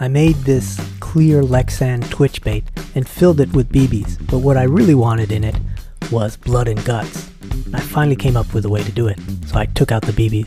I made this clear Lexan twitch bait and filled it with BBs, but what I really wanted in it was blood and guts. I finally came up with a way to do it, so I took out the BBs.